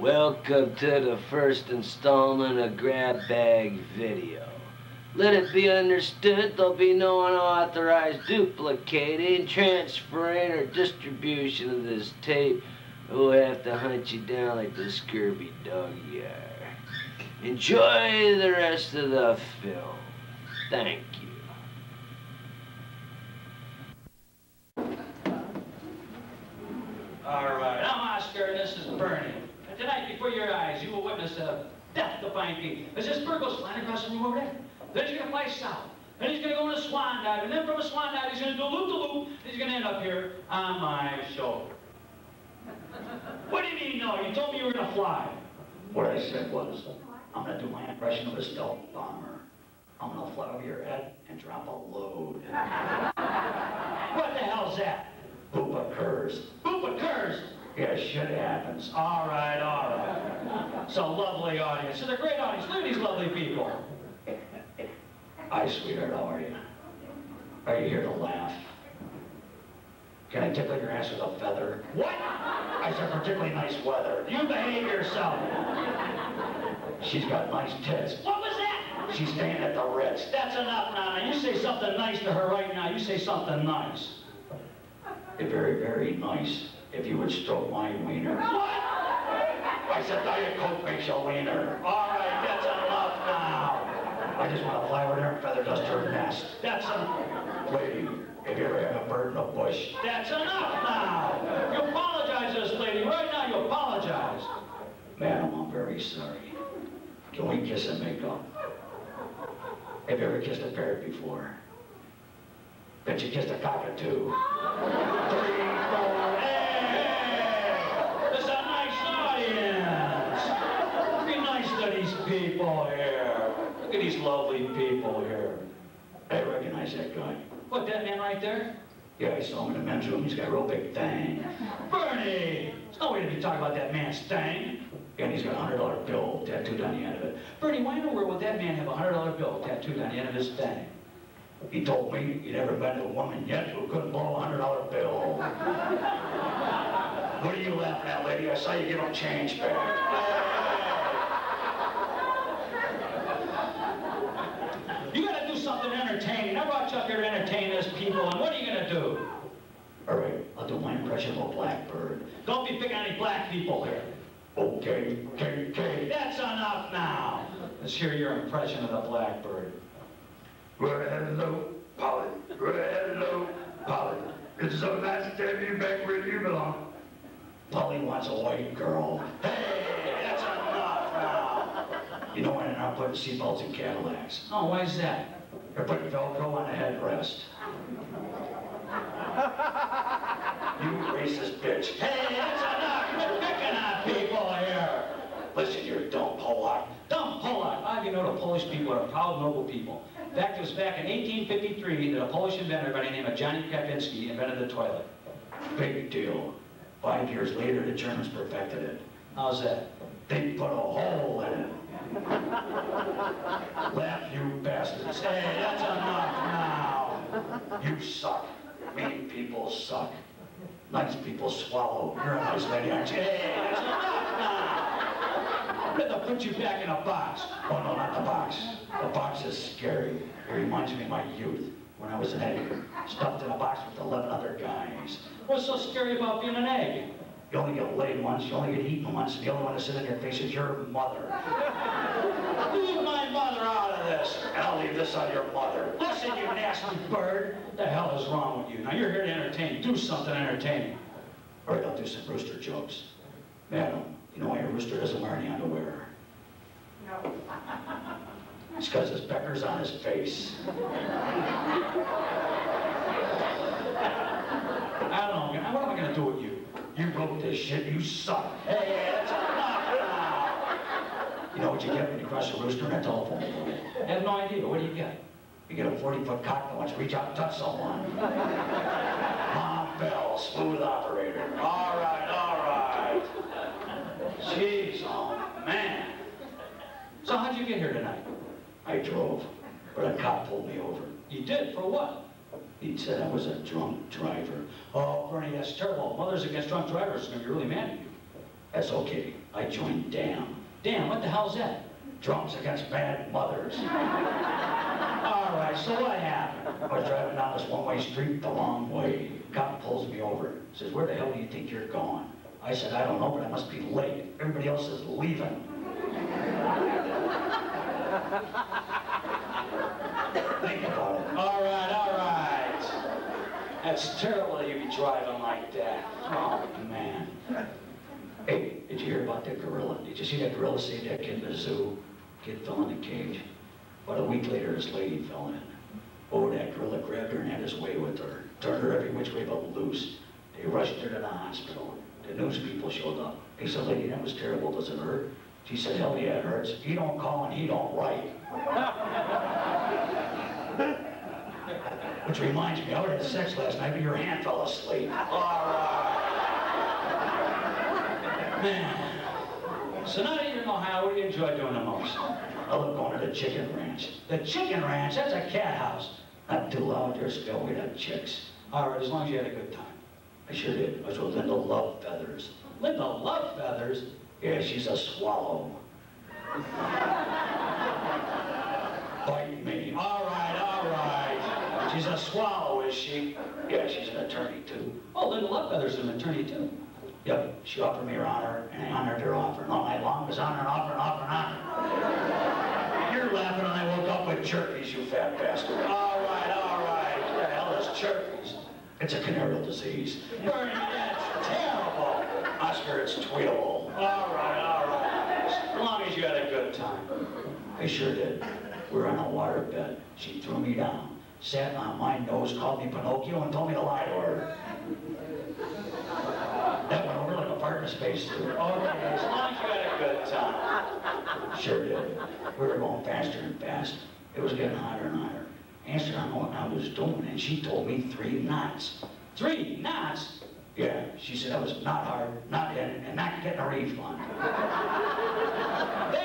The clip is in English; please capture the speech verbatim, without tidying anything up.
Welcome to the first installment of Grab Bag Video. Let it be understood there'll be no unauthorized duplicating, transferring, or distribution of this tape. We'll have to hunt you down like the scurvy dog you are. Enjoy the rest of the film. Thank you. Alright, I'm Oscar and this is Bernie. And tonight before your eyes you will witness a death-defying deed. There's this bird goes flying across the room over there. Then he's going to fly south. Then he's going to go in a swan dive. And then from a swan dive he's going to do loop-de-loop. And he's going to end up here on my shoulder. What do you mean no? You told me you were going to fly. What I said was, I'm going to do my impression of a stealth bomber. I'm going to fly over your head and drop a load. What the hell's that? Poop occurs. Poop occurs? Yeah, shit happens. All right, all right. It's a lovely audience. It's a great audience. Look at these lovely people. Hi, sweetheart. How are you? Are you here to laugh? Can I tickle your ass with a feather? What? I said particularly nice weather. You behave yourself. She's got nice tits. What was that? She's staying at the Ritz. That's enough now. You say something nice to her right now. You say something nice. Very, very nice if you would stroke my wiener. What? I said Diet Coke makes a wiener. All right, that's enough now. I just want to fly over there and feather dust her nest. That's enough. Lady, if you ever have a bird in a bush. That's enough now. You apologize to this lady. Right now, you apologize. Madam, I'm very sorry. Can we kiss and make up? Have you ever kissed a parrot before? Bet you kissed a cockatoo. Hey, it's a nice audience. Be nice to these people here. Look at these lovely people here. I recognize that guy. What, that man right there? Yeah, I saw him in the men's room. He's got a real big thang. Bernie! There's no way to be talking about that man's thang. And he's got a one hundred dollar bill tattooed on the end of it. Bernie, why in the world would that man have a one hundred dollar bill tattooed on the end of his thang? He told me he'd never met a woman yet who couldn't blow a one hundred dollar bill. What are you laughing at, lady? I saw you give him change back. You gotta do something entertaining. I brought you up here to entertain this people, and what are you gonna do? All right, I'll do my impression of a blackbird. Don't be picking on any black people here. Okay, okay, okay. That's enough now. Let's hear your impression of the blackbird. Hello, Polly. Hello, Polly. It's so nice to have you back where you belong. Polly wants a white girl. Hey, that's enough now. You know why they're not putting seatbelts in Cadillacs? Oh, why is that? They're putting Velcro on a headrest. You racist bitch. Hey, that's enough. You're picking on people here. Listen, you're a dumb Pollock. Dumb Pollock. How do you know the Polish people are proud, noble people? That was back in eighteen fifty-three that a Polish inventor by the name of Johnny Kropinski invented the toilet. Big deal. Five years later, the Germans perfected it. How's that? They put a hole in it. Laugh, you bastards. Hey, that's enough now. You suck. Mean people suck. Nice people swallow. You're a nice lady, aren't you? Hey, that's enough now. I'm going to put you back in a box. Oh, no, not the box. The box is scary. It reminds me of my youth when I was an egg, stuffed in a box with eleven other guys. What's so scary about being an egg? You only get laid once, you only get eaten once, and the only one to sit in your face is your mother. Leave my mother out of this. And I'll leave this on your mother. Listen, you nasty bird. What the hell is wrong with you? Now, you're here to entertain. Do something entertaining. All right, I'll do some rooster jokes. Madam. You know why your rooster doesn't wear any underwear? No. It's because his pecker's on his face. I don't know. What am I going to do with you? You wrote this shit. You suck. Hey, that's enough. You know what you get when you cross a rooster and a telephone pole? I have no idea. What do you get? You get a forty-foot cock that wants to reach out and touch someone. Mom Bell, smooth operator. All right, all right. Jeez, oh man. So how'd you get here tonight? I drove, but a cop pulled me over. You did? For what? He said I was a drunk driver. Oh, Bernie, that's terrible. Mothers against drunk drivers are going to be really mad at you. That's okay. I joined D A M. D A M, what the hell's that? Drums Against Bad Mothers. All right, so what happened? I was driving down this one-way street the long way. Cop pulls me over. Says, where the hell do you think you're going? I said, I don't know, but I must be late. Everybody else is leaving. Think about it. All right, all right. That's terrible that you be driving like that. Oh, man. Hey, did you hear about that gorilla? Did you see that gorilla save that kid in the zoo? Kid fell in a cage. About a week later, this lady fell in. Oh, that gorilla grabbed her and had his way with her. Turned her every which way but loose. They rushed her to the hospital. The news people showed up. They said, lady, that was terrible. Does it hurt? She said, hell yeah, it hurts. He don't call and he don't write. Which reminds me, I had sex last night, but your hand fell asleep. All right. Man. So now that you know how, what do you enjoy doing the most? I love going to the chicken ranch. The chicken ranch, that's a cat house. Not too loud, they're still with the chicks. All right, as long as you had a good time. I sure did. I was with Linda Love Feathers. Linda Love Feathers? Yeah, she's a swallow. Bite me. All right, all right. She's a swallow, is she? Yeah, she's an attorney, too. Oh, Linda Love Feathers is an attorney, too. Yep, she offered me her honor, and I honored her offer. And all night long, it was honor and offer and offer and honor. You're laughing, and I woke up with chirpies, you fat bastard. All right, all right. What the hell is chirpies? It's a venereal disease. Bernie, that's terrible. Oscar, it's tweetable. All right, all right. As long as you had a good time. I sure did. We were on a water bed. She threw me down, sat on my nose, called me Pinocchio, and told me to lie to her. That went over like a partner space to her. All right, as long as you had a good time. Sure did. We were going faster and faster. It was getting hotter and hotter. Answered on what I was doing, and she told me three knots. Three knots? Yeah, she said that was not hard, not in, and not getting a refund.